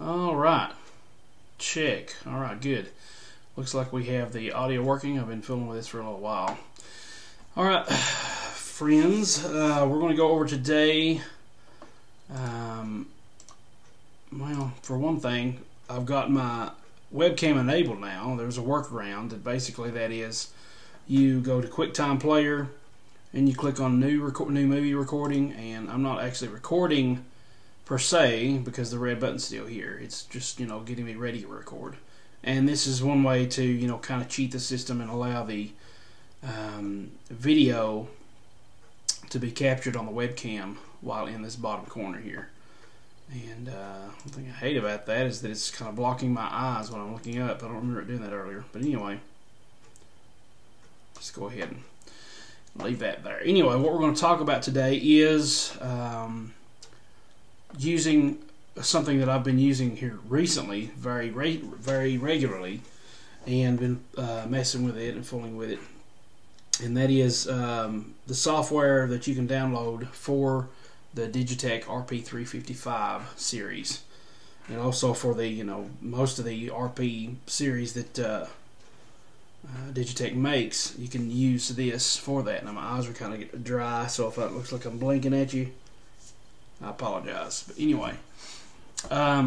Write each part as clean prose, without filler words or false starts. Alright, check. Alright, good. Looks like we have the audio working. I've been filming with this for a little while. Alright, friends, we're going to go over today. Well, for one thing, I've got my webcam enabled now. There's a workaround that basically that is you go to QuickTime Player and you click on new movie recording, and I'm not actually recording per se because the red button's still here. It's just, you know, getting me ready to record. And this is one way to, you know, kind of cheat the system and allow the video to be captured on the webcam while in this bottom corner here. And one thing I hate about that is that it's kind of blocking my eyes when I'm looking up. I don't remember it doing that earlier. But anyway, let's go ahead and leave that there. Anyway, what we're going to talk about today is using something that I've been using here recently, very regularly, and been messing with it and fooling with it. And that is the software that you can download for the Digitech RP355 series, and also for the, you know, most of the RP series that Digitech makes. You can use this for that. Now my eyes are kind of dry, so if it looks like I'm blinking at you, I apologize. But anyway, we're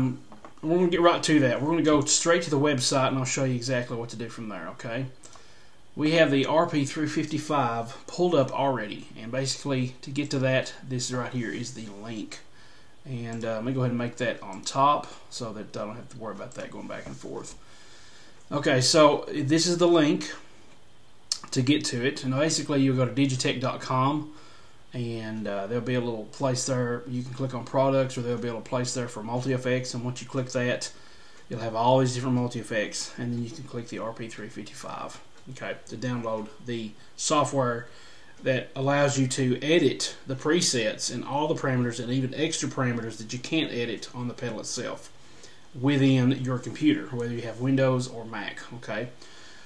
going to get right to that. We're going to go straight to the website, and I'll show you exactly what to do from there, okay? We have the RP355 pulled up already, and basically to get to that, this right here is the link. And let me go ahead and make that on top so that I don't have to worry about that going back and forth. Okay, so this is the link to get to it, and basically you'll go to digitech.com, and there'll be a little place there. You can click on products, or there'll be a little place there for multi-effects, and once you click that, you'll have all these different multi-effects, and then you can click the RP355. Okay, to download the software that allows you to edit the presets and all the parameters and even extra parameters that you can't edit on the pedal itself within your computer, whether you have Windows or Mac. Okay,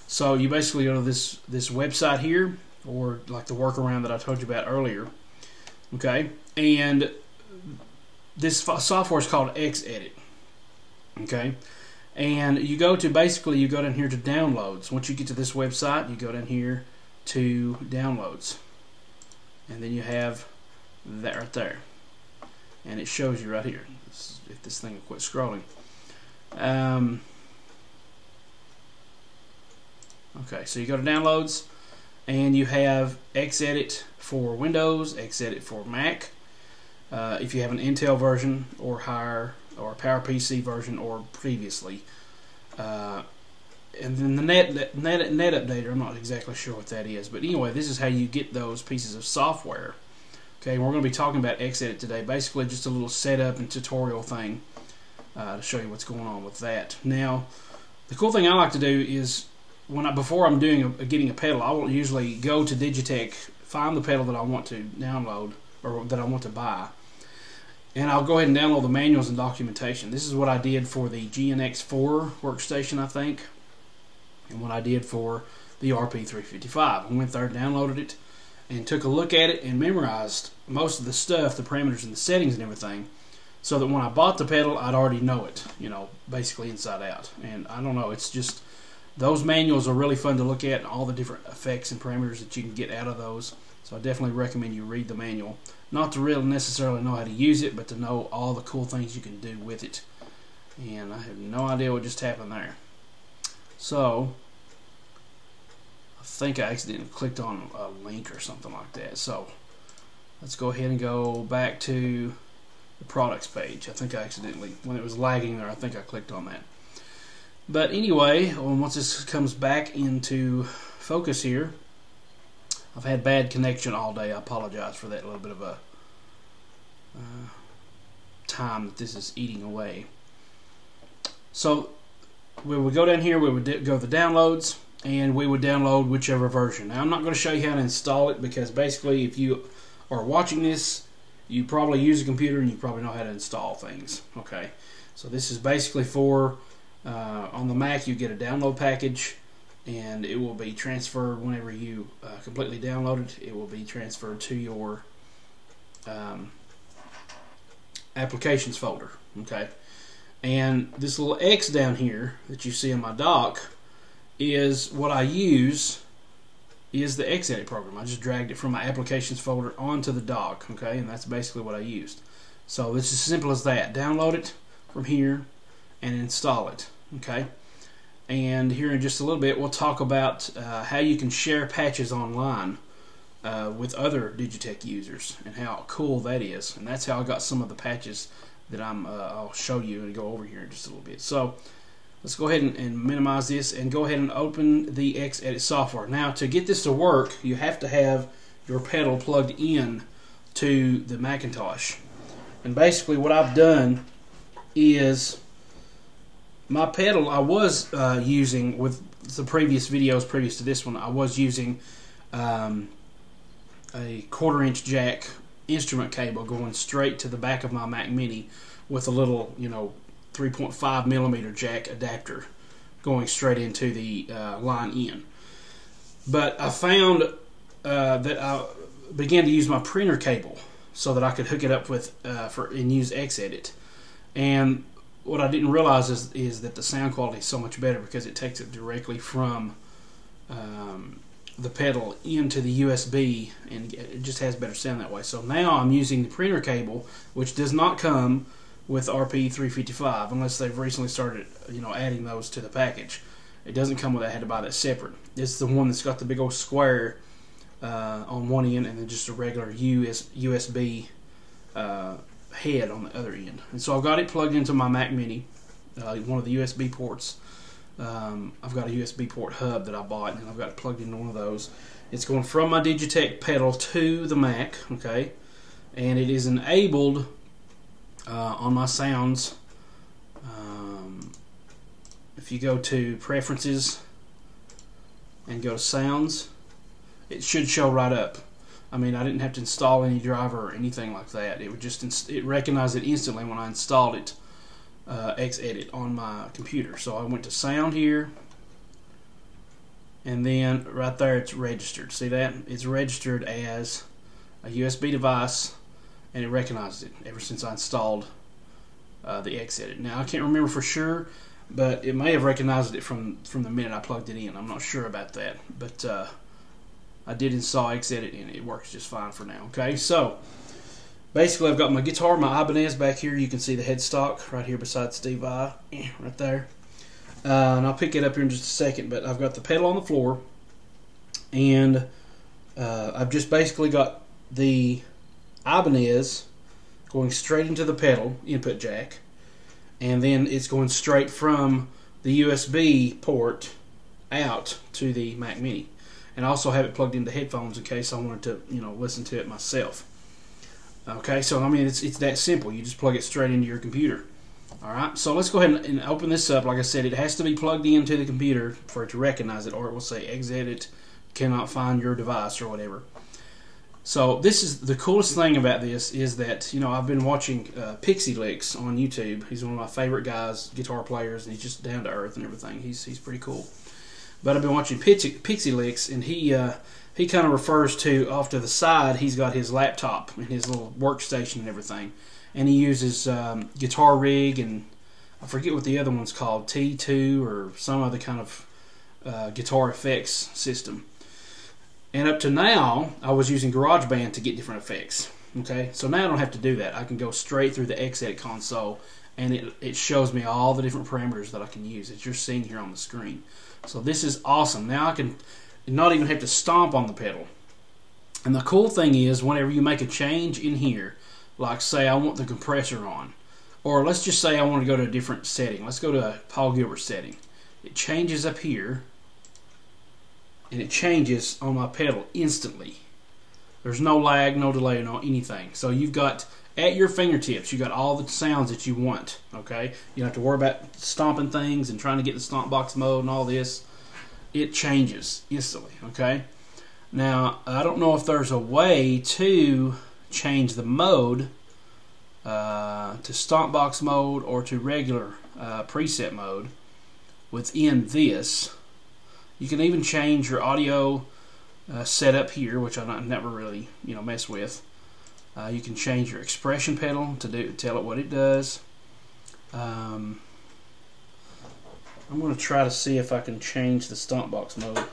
so you basically go to this website here, or like the workaround that I told you about earlier. Okay, and this software is called X-Edit. Okay. And you go to, basically, you go down here to downloads. Once you get to this website, you go down here to downloads. And then you have that right there. And it shows you right here. If this thing will quit scrolling. Okay, so you go to downloads. And you have X-Edit for Windows, X-Edit for Mac. If you have an Intel version or higher, or PowerPC version, or previously, and then the net updater. I'm not exactly sure what that is, but anyway, this is how you get those pieces of software. Okay, we're going to be talking about X-Edit today. Basically, just a little setup and tutorial thing to show you what's going on with that. Now, the cool thing I like to do is before I'm doing getting a pedal, I will usually go to Digitech, find the pedal that I want to download or that I want to buy. And I'll go ahead and download the manuals and documentation. This is what I did for the GNX4 workstation, I think, and what I did for the RP355. I went there, downloaded it, and took a look at it and memorized most of the stuff, the parameters and the settings and everything, so that when I bought the pedal, I'd already know it, you know, basically inside out. And I don't know, it's just, those manuals are really fun to look at, and all the different effects and parameters that you can get out of those. So I definitely recommend you read the manual. Not to really necessarily know how to use it, but to know all the cool things you can do with it. And I have no idea what just happened there. So, I think I accidentally clicked on a link or something like that. So, let's go ahead and go back to the products page. I think I accidentally, when it was lagging there, I think I clicked on that. But anyway, once this comes back into focus here, I've had bad connection all day. I apologize for that little bit of a time that this is eating away. So we would go down here, we would go to the downloads, and we would download whichever version. Now I'm not going to show you how to install it, because basically if you are watching this, you probably use a computer and you probably know how to install things. Okay, so this is basically for, on the Mac you get a download package, and it will be transferred whenever you completely download it. It will be transferred to your applications folder. Okay, And this little X down here that you see in my dock is what I use, is the X-Edit program. I just dragged it from my applications folder onto the dock, okay, and that's basically what I used. So it's as simple as that. Download it from here and install it, okay? And here in just a little bit we'll talk about how you can share patches online with other Digitech users and how cool that is. And that's how I got some of the patches that I'll show you and go over here in just a little bit. So let's go ahead and minimize this and go ahead and open the X-Edit software. Now, to get this to work, you have to have your pedal plugged in to the Macintosh. And basically what I've done is my pedal I was using with the previous videos previous to this one, I was using a 1/4" jack instrument cable going straight to the back of my Mac Mini with a little, you know, 3.5mm jack adapter going straight into the line in. But I found that I began to use my printer cable so that I could hook it up with and use X-Edit. And what I didn't realize is that the sound quality is so much better because it takes it directly from the pedal into the USB, and it just has better sound that way. So now I'm using the printer cable, which does not come with RP355 unless they've recently started, you know, adding those to the package. It doesn't come with that. I had to buy that separate. It's the one that's got the big old square on one end and then just a regular USB head on the other end. And so I've got it plugged into my Mac Mini, one of the USB ports. I've got a USB port hub that I bought, and I've got it plugged into one of those. It's going from my Digitech pedal to the Mac, okay, and it is enabled on my sounds. If you go to preferences and go to sounds, it should show right up. I mean, I didn't have to install any driver or anything like that. It would just recognized it instantly when I installed it, X-Edit, on my computer. So I went to sound here, and then right there it's registered. See that? It's registered as a USB device, and it recognized it ever since I installed the X-Edit. Now, I can't remember for sure, but it may have recognized it from the minute I plugged it in. I'm not sure about that, but I did install X-Edit, and it works just fine for now. Okay, so basically I've got my guitar, my Ibanez back here. You can see the headstock right here beside Steve Vai, right there. And I'll pick it up here in just a second, but I've got the pedal on the floor, and I've just basically got the Ibanez going straight into the pedal input jack, and then it's going straight from the USB port out to the Mac Mini. And I also have it plugged into headphones in case I wanted to, you know, listen to it myself. Okay, so I mean it's that simple. You just plug it straight into your computer. All right, so let's go ahead and open this up. Like I said, it has to be plugged into the computer for it to recognize it, or it will say X-Edit cannot find your device or whatever. So this is the coolest thing about this, is that, you know, I've been watching Pixielicks on YouTube. He's one of my favorite guys, guitar players, and he's just down to earth and everything. He's pretty cool. But I've been watching Pixielicks, and he kind of refers to, off to the side, he's got his laptop and his little workstation and everything, and he uses Guitar Rig, and I forget what the other one's called, T2 or some other kind of guitar effects system. And up to now, I was using GarageBand to get different effects. Okay, so now I don't have to do that. I can go straight through the X-Edit console, and it shows me all the different parameters that I can use that you're seeing here on the screen. So this is awesome. Now I can not even have to stomp on the pedal. And the cool thing is, whenever you make a change in here, like say I want the compressor on, or let's just say I want to go to a different setting. Let's go to a Paul Gilbert setting. It changes up here, and it changes on my pedal instantly. There's no lag, no delay, no anything. So you've got, at your fingertips, you've got all the sounds that you want, okay? You don't have to worry about stomping things and trying to get the stomp box mode and all this. It changes instantly, okay? Now, I don't know if there's a way to change the mode to stomp box mode or to regular preset mode within this. You can even change your audio setup here, which I never really, you know, mess with. You can change your expression pedal to tell it what it does. I'm going to try to see if I can change the stomp box mode.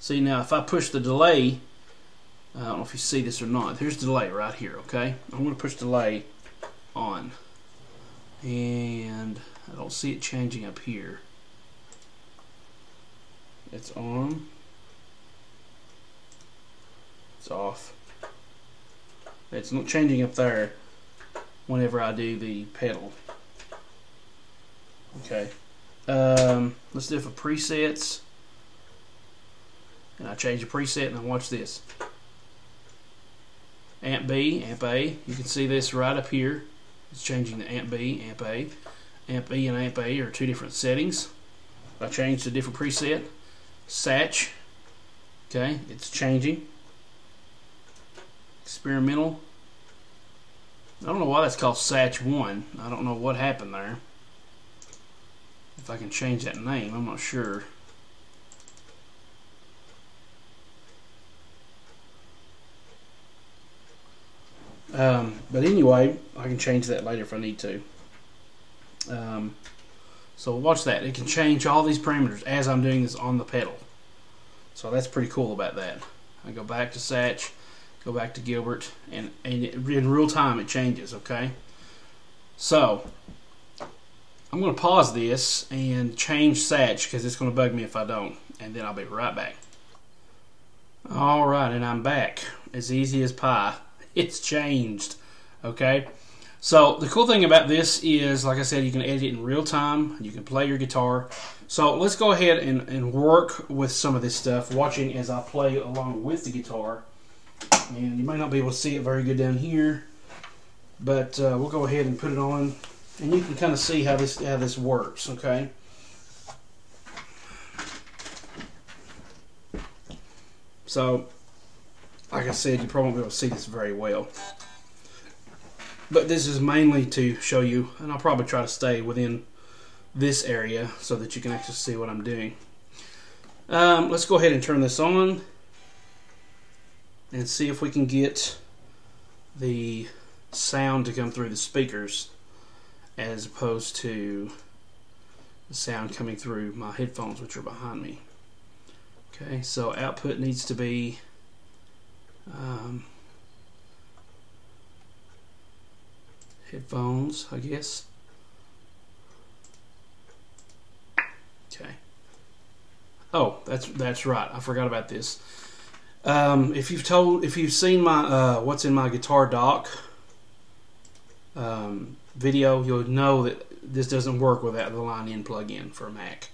See, now if I push the delay, I don't know if you see this or not, here's delay right here, okay? I'm going to push delay on, and I don't see it changing up here. It's on, it's off. It's not changing up there whenever I do the pedal. Okay, let's do it for presets, and I change the preset, and I watch this. Amp B, amp A, you can see this right up here. It's changing the amp B, amp A. Amp B and amp A are two different settings. I change to a different preset. Satch, okay, it's changing. Experimental. I don't know why that's called Satch 1. I don't know what happened there. If I can change that name, I'm not sure. But anyway, I can change that later if I need to. So watch that. It can change all these parameters as I'm doing this on the pedal. So that's pretty cool about that. I go back to Satch, go back to Gilbert, and in real time it changes, okay? So I'm going to pause this and change Satch because it's going to bug me if I don't, and then I'll be right back. Alright, and I'm back. As easy as pie. It's changed, okay? So the cool thing about this is, like I said, you can edit it in real time. You can play your guitar. So let's go ahead and work with some of this stuff, watching as I play along with the guitar. And you may not be able to see it very good down here, but we'll go ahead and put it on, and you can kind of see how this works, okay? So, like I said, you probably won't be able to see this very well, but this is mainly to show you, and I'll probably try to stay within this area so that you can actually see what I'm doing. Let's go ahead and turn this on and see if we can get the sound to come through the speakers as opposed to the sound coming through my headphones, which are behind me. Okay, so output needs to be headphones, I guess. Okay. Oh, that's right. I forgot about this. If you've seen my what's in my guitar doc video, you'll know that this doesn't work without the line-in plug-in for a Mac.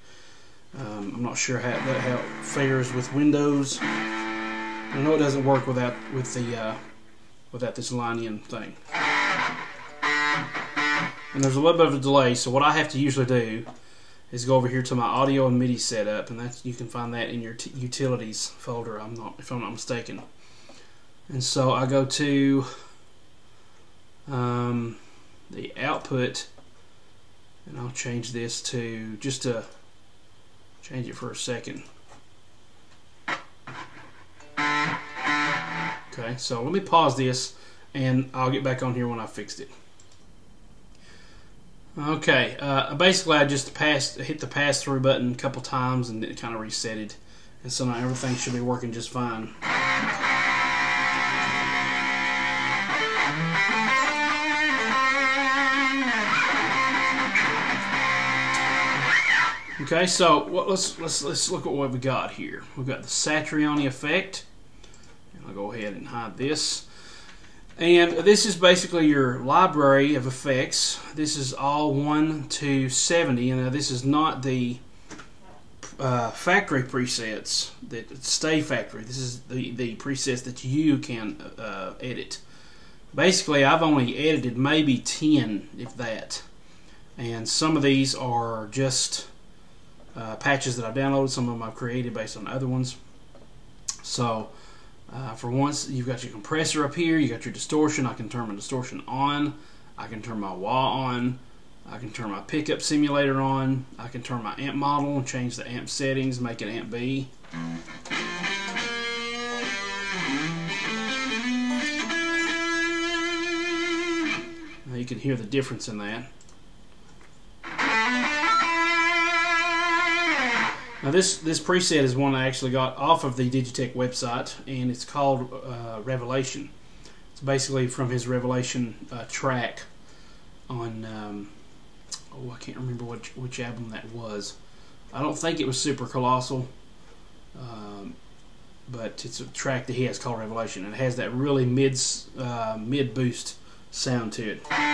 I'm not sure how it fares with Windows. I know it doesn't work without this line-in thing. And there's a little bit of a delay, so what I have to usually do is go over here to my audio and MIDI setup, and that's, you can find that in your utilities folder, if I'm not mistaken. And so I go to the output, and I'll change this to, just to change it for a second. Okay, so let me pause this, and I'll get back on here when I fixed it. Okay, basically I just hit the pass-through button a couple times, and it kind of reset it, and so now everything should be working just fine. Okay, so let's look at what we got here. We've got the Satriani effect. I'll go ahead and hide this. And this is basically your library of effects. This is all 1 to 70. And now this is not the factory presets that stay factory. This is the presets that you can edit. Basically, I've only edited maybe 10, if that. And some of these are just patches that I've downloaded. Some of them I've created based on other ones. So for once, you've got your compressor up here, you got your distortion. I can turn my distortion on, I can turn my wah on, I can turn my pickup simulator on, I can turn my amp model and change the amp settings, make it amp B. You can hear the difference in that. Now this preset is one I actually got off of the Digitech website, and it's called Revelation. It's basically from his Revelation track on, I can't remember which album that was. I don't think it was Super Colossal, but it's a track that he has called Revelation, and it has that really mid boost sound to it. Okay,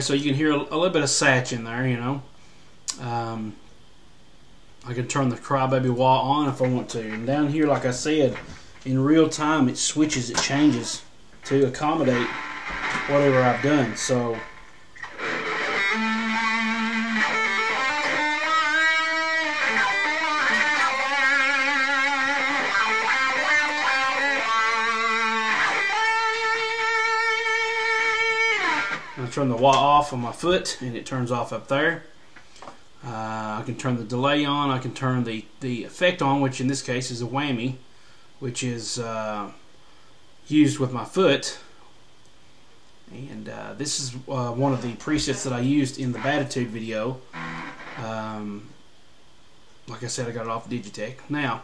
so you can hear a little bit of satch in there, you know. I can turn the Crybaby Wah on if I want to. And down here, like I said, in real time, it switches, it changes to accommodate whatever I've done. So, I turn the wah off on my foot, and it turns off up there. I can turn the delay on. I can turn the effect on, which in this case is a whammy, which is used with my foot. And this is one of the presets that I used in the Batitude video. Like I said, I got it off Digitech. Now,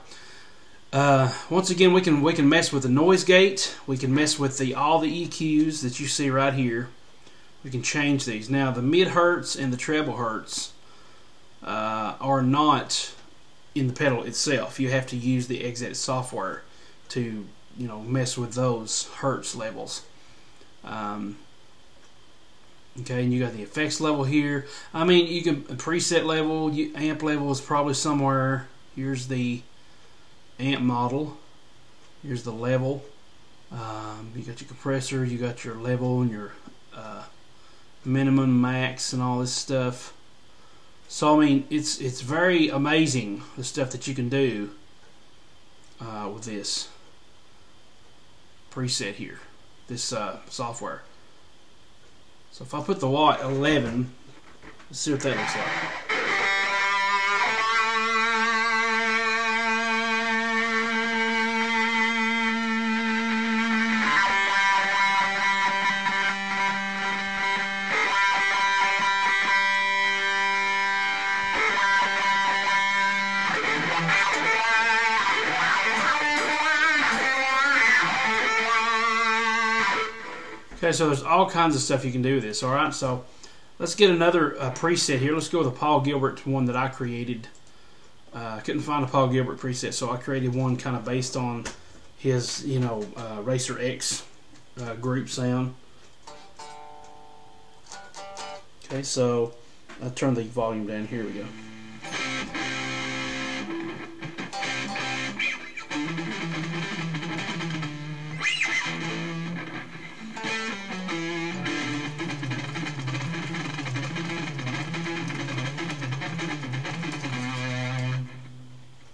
once again, we can mess with the noise gate. We can mess with all the EQs that you see right here. We can change these. Now the mid hertz and the treble hertz are not in the pedal itself. You have to use the X-Edit software to, you know, mess with those hertz levels. Okay, and you got the effects level here. I mean, you can preset level. Amp level is probably somewhere. Here's the amp model. Here's the level. You got your compressor. You got your level and your minimum, max, and all this stuff. So I mean, it's very amazing the stuff that you can do with this preset here, this software. So if I put the wah at 11, let's see what that looks like. Okay, so there's all kinds of stuff you can do with this, all right? So let's get another preset here. Let's go with a Paul Gilbert one that I created. I couldn't find a Paul Gilbert preset, so I created one kind of based on his, you know, Racer X group sound. Okay, so I'll turn the volume down. Here we go.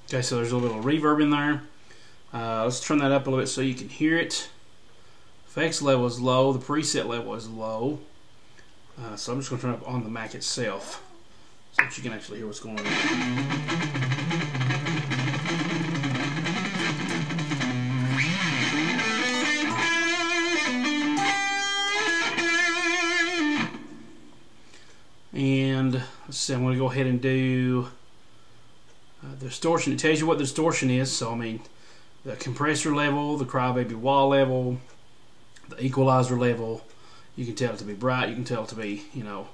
Okay, so there's a little reverb in there. Let's turn that up a little bit so you can hear it. Effects level is low. The preset level is low. So I'm just going to turn up on the Mac itself so that you can actually hear what's going on. And let's see, I'm going to go ahead and do distortion. It tells you what the distortion is, so I mean the compressor level, the Crybaby Wah level, the equalizer level. You can tell it to be bright, you can tell it to be, you know,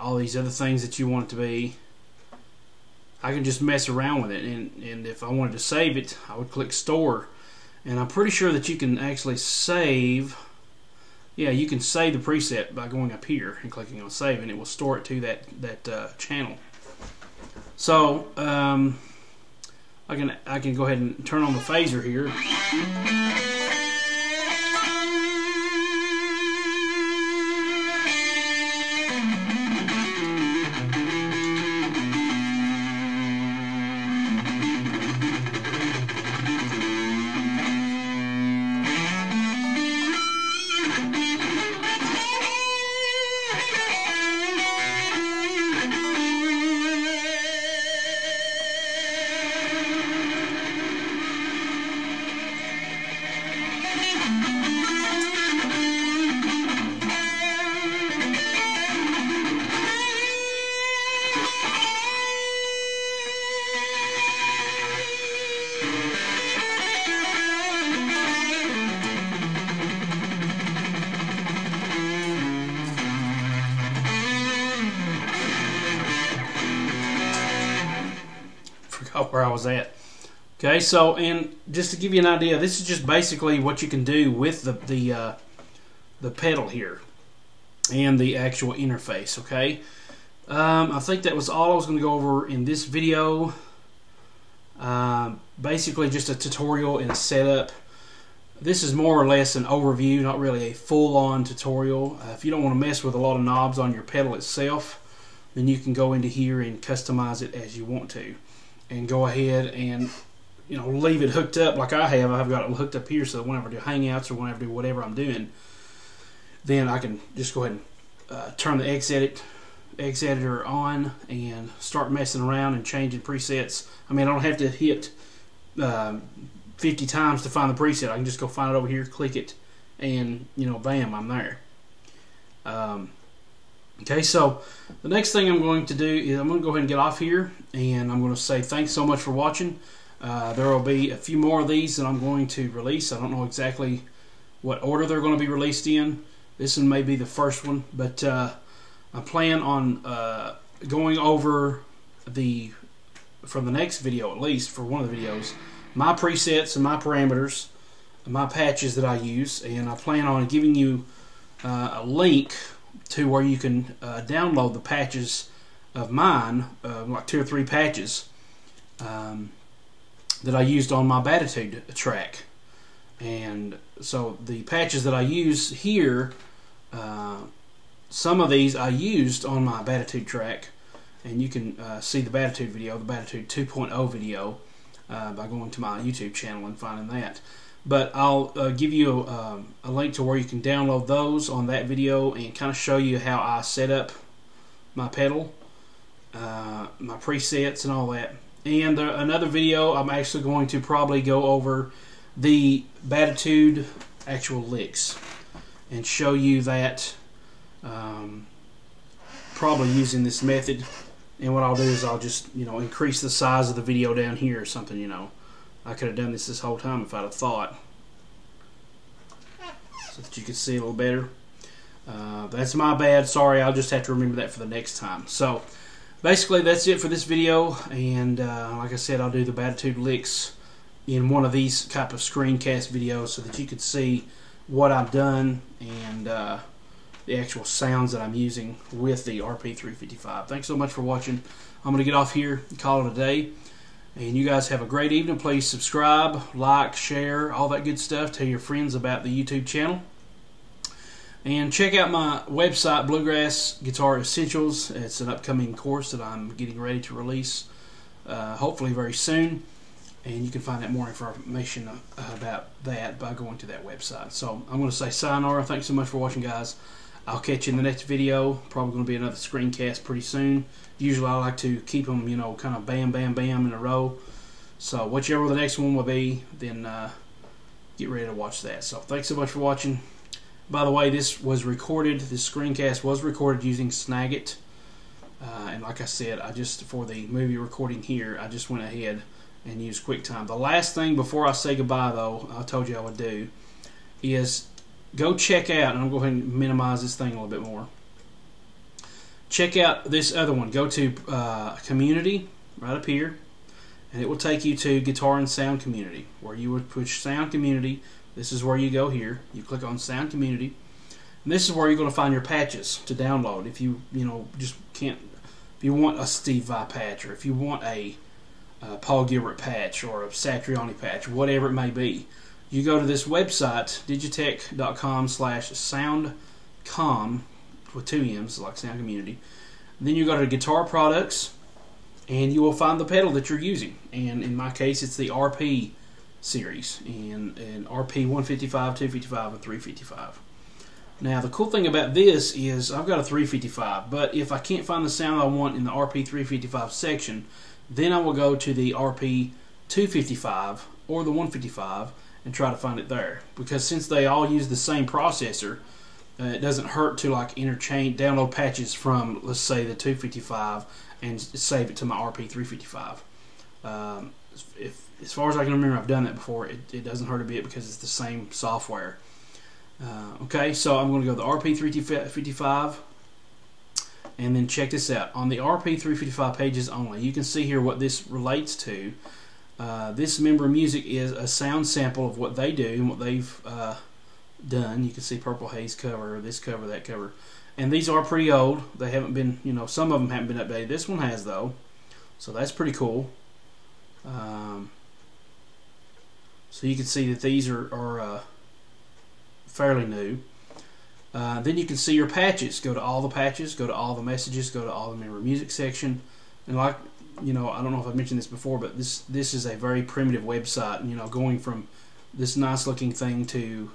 all these other things that you want it to be. I can just mess around with it, and if I wanted to save it, I would click store, and I'm pretty sure that you can actually save. Yeah, you can save the preset by going up here and clicking on save, and it will store it to that channel. So I can go ahead and turn on the phaser here. where I was at. Okay, so, and just to give you an idea, this is just basically what you can do with the pedal here and the actual interface. Okay, I think that was all I was going to go over in this video. Basically just a tutorial and a setup. This is more or less an overview, not really a full-on tutorial. If you don't want to mess with a lot of knobs on your pedal itself, then you can go into here and customize it as you want to, and go ahead and, you know, leave it hooked up like I have. I've got it hooked up here, so whenever I do hangouts or whenever I do whatever I'm doing, then I can just go ahead and turn the X editor on and start messing around and changing presets. I mean, I don't have to hit 50 times to find the preset. I can just go find it over here, click it, and, you know, bam, I'm there. Okay, so the next thing I'm going to do is I'm going to go ahead and get off here, and I'm going to say thanks so much for watching. There will be a few more of these that I'm going to release. I don't know exactly what order they're going to be released in. This one may be the first one, but I plan on going over the, for the next video at least, for one of the videos, my presets and my parameters, my patches that I use, and I plan on giving you a link to where you can download the patches of mine, like 2 or 3 patches that I used on my Batitude track. And so the patches that I use here, some of these I used on my Batitude track, and you can see the Batitude video, the Batitude 2.0 video, by going to my YouTube channel and finding that. But I'll give you a link to where you can download those on that video, and kind of show you how I set up my pedal, my presets and all that. And another video, I'm actually going to probably go over the Batitude actual licks and show you that, probably using this method. And what I'll do is I'll just, you know, increase the size of the video down here or something, you know. I could have done this whole time if I'd have thought, so that you could see a little better. That's my bad. Sorry, I'll just have to remember that for the next time. So basically that's it for this video, and like I said, I'll do the Batitude licks in one of these type of screencast videos so that you could see what I've done and the actual sounds that I'm using with the RP355. Thanks so much for watching. I'm going to get off here and call it a day. And you guys have a great evening. Please subscribe, like, share, all that good stuff. Tell your friends about the YouTube channel. And check out my website, Bluegrass Guitar Essentials. It's an upcoming course that I'm getting ready to release, hopefully very soon. And you can find out more information about that by going to that website. So I'm going to say sayonara. Thanks so much for watching, guys. I'll catch you in the next video. Probably going to be another screencast pretty soon. Usually I like to keep them, you know, kind of bam, bam, bam in a row. So whichever the next one will be, then get ready to watch that. So thanks so much for watching. By the way, this was recorded. This screencast was recorded using Snagit. And like I said, I just, for the movie recording here, I just went ahead and used QuickTime. The last thing before I say goodbye, though, I told you I would do, is go check out, and I'm going to go ahead and minimize this thing a little bit more. Check out this other one. Go to Community, right up here, and it will take you to Guitar and Sound Community, where you would push Sound Community. This is where you go here. You click on Sound Community, and this is where you're going to find your patches to download. If you, you know, just can't, if you want a Steve Vai patch, or if you want a Paul Gilbert patch, or a Satriani patch, whatever it may be, you go to this website, digitech.com/soundcom, with 2 M's, like Sound Community. And then you go to Guitar Products, and you will find the pedal that you're using. And in my case, it's the RP series, and RP155, 255, and 355. Now, the cool thing about this is I've got a 355, but if I can't find the sound I want in the RP355 section, then I will go to the RP255 or the 155 and try to find it there. Because since they all use the same processor, it doesn't hurt to, like, interchange, download patches from, let's say, the 255 and save it to my RP355. If, as far as I can remember, I've done that before. It doesn't hurt a bit because it's the same software. Okay, so I'm going to go to the RP355, And then check this out. On the RP355 pages only, you can see here what this relates to. This member music is a sound sample of what they do and what they've done. You can see Purple Haze cover, this cover, that cover. And these are pretty old. They haven't been, you know, some of them haven't been updated. This one has, though. So that's pretty cool. So you can see that these are fairly new. Then you can see your patches. Go to all the patches, go to all the messages, go to all the member music section. And like, you know, I don't know if I've mentioned this before, but this is a very primitive website. You know, going from this nice looking thing to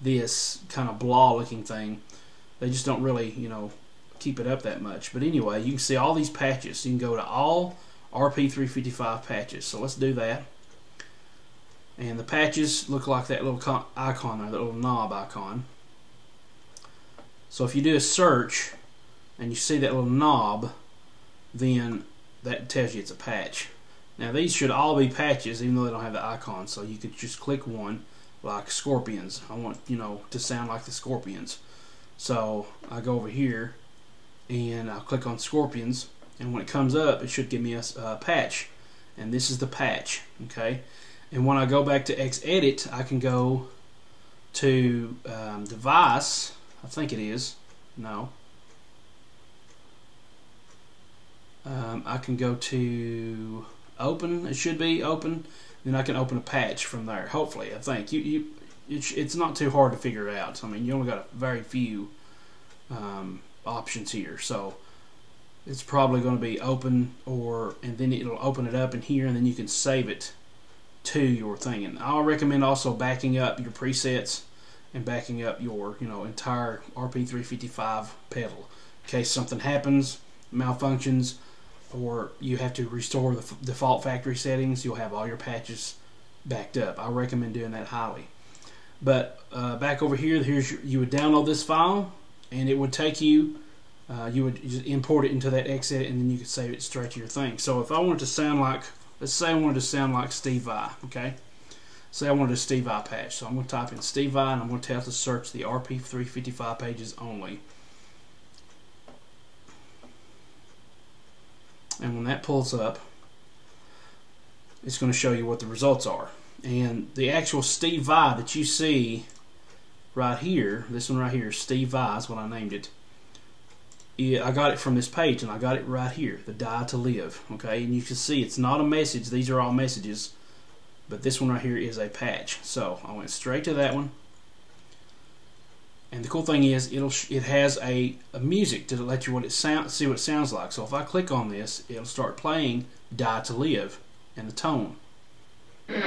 this kind of blah looking thing. They just don't really, you know, keep it up that much. But anyway, you can see all these patches. You can go to all RP355 patches. So let's do that. And the patches look like that little icon there, that little knob icon. So if you do a search and you see that little knob, then that tells you it's a patch. Now these should all be patches, even though they don't have the icon. So you could just click one, like Scorpions. I want, you know, to sound like the Scorpions. So I go over here and I'll click on Scorpions, and when it comes up it should give me a patch, and this is the patch. Okay, and when I go back to X-Edit, I can go to device, I think it is, no, I can go to open, it should be open, then I can open a patch from there, hopefully. I think it's not too hard to figure it out. I mean, you only got a very few options here, so it's probably going to be open, or and then it'll open it up in here, and then you can save it to your thing. And I'll recommend also backing up your presets and backing up your, you know, entire RP355 pedal in case something happens, malfunctions, or you have to restore the default factory settings. You'll have all your patches backed up. I recommend doing that highly. But back over here, you would download this file, and it would take you, you would just import it into that X-Edit, and then you could save it straight to your thing. So if I wanted to sound like, let's say I wanted to sound like Steve Vai, okay? Say I wanted a Steve Vai patch. So I'm going to type in Steve Vai, and I'm going to tell it to search the RP355 pages only. And when that pulls up, it's going to show you what the results are. And the actual Steve Vai that you see right here, this one right here, Steve Vai is what I named it. Yeah, I got it from this page, and I got it right here, the Die to Live. Okay, and you can see it's not a message. These are all messages, but this one right here is a patch. So I went straight to that one. And the cool thing is, it has a music to let you see what it sounds like. So if I click on this, it'll start playing Die to Live and the tone. Okay,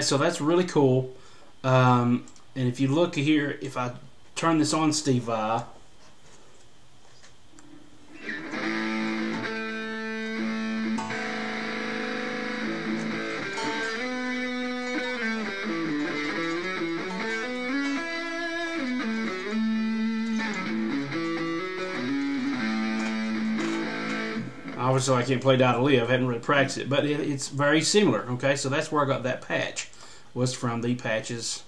so that's really cool. And if you look here, if I turn this on Steve Vai, obviously I can't play Die to Live, I haven't really practiced it, but it's very similar. Okay, so that's where I got that patch, was from the patches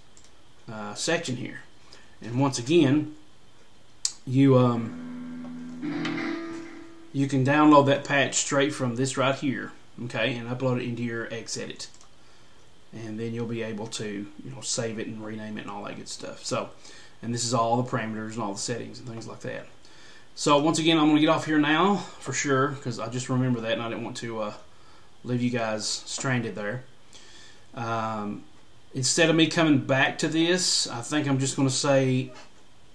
section here. And once again, you can download that patch straight from this right here, okay, and upload it into your X-Edit, and then you'll be able to, you know, save it and rename it and all that good stuff. So, and this is all the parameters and all the settings and things like that. So once again, I'm going to get off here now for sure, because I just remember that and I didn't want to leave you guys stranded there. Instead of me coming back to this, I think I'm just going to say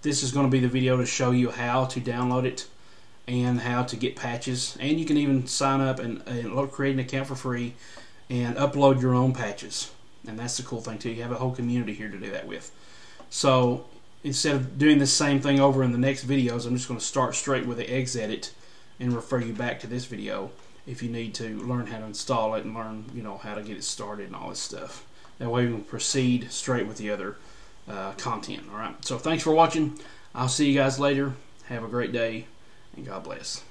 this is going to be the video to show you how to download it and how to get patches. And you can even sign up and create an account for free and upload your own patches. And that's the cool thing too. You have a whole community here to do that with. So instead of doing the same thing over in the next videos, I'm just going to start straight with the X-Edit and refer you back to this video if you need to learn how to install it and learn, you know, how to get it started and all this stuff. That way we can proceed straight with the other content. All right, so thanks for watching. I'll see you guys later. Have a great day, and God bless.